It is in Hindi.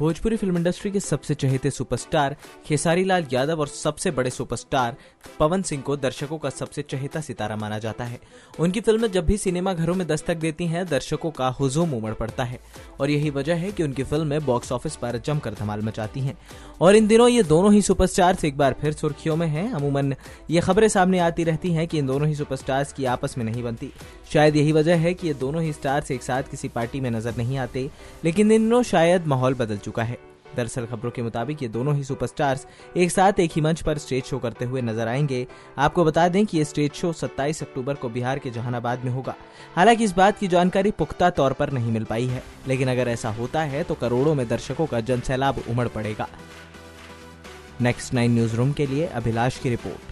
भोजपुरी फिल्म इंडस्ट्री के सबसे चहेते सुपरस्टार खेसारी लाल यादव और सबसे बड़े सुपरस्टार पवन सिंह को दर्शकों का सबसे चहेता सितारा माना जाता है। उनकी फिल्में जब भी सिनेमा घरों में दस्तक देती हैं, दर्शकों का हुजूम उमड़ पड़ता है और यही वजह है कि उनकी फिल्में बॉक्स ऑफिस पर जमकर धमाल मचाती हैं। और इन दिनों ये दोनों ही सुपरस्टार्स एक बार फिर सुर्खियों में हैं। अमूमन ये खबरें सामने आती रहती हैं कि इन दोनों ही सुपरस्टार्स की आपस में नहीं बनती। शायद यही वजह है कि ये दोनों ही स्टार्स एक साथ किसी पार्टी में नजर नहीं आते, लेकिन इन दिनों शायद माहौल बदल चुका है। दरअसल खबरों के मुताबिक ये दोनों ही सुपरस्टार्स एक साथ एक ही मंच पर स्टेज शो करते हुए नजर आएंगे। आपको बता दें कि ये स्टेज शो 27 अक्टूबर को बिहार के जहानाबाद में होगा। हालांकि इस बात की जानकारी पुख्ता तौर पर नहीं मिल पाई है, लेकिन अगर ऐसा होता है तो करोड़ों में दर्शकों का जनसैलाब उमड़ पड़ेगा। नेक्स्ट 9 न्यूज रूम के लिए अभिलाष की रिपोर्ट।